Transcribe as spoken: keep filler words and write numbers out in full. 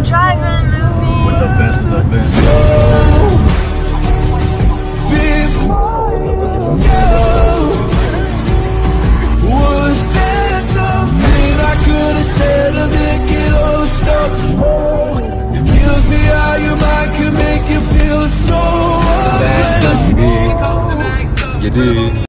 We're driving, movie. We're the best of the best. You did.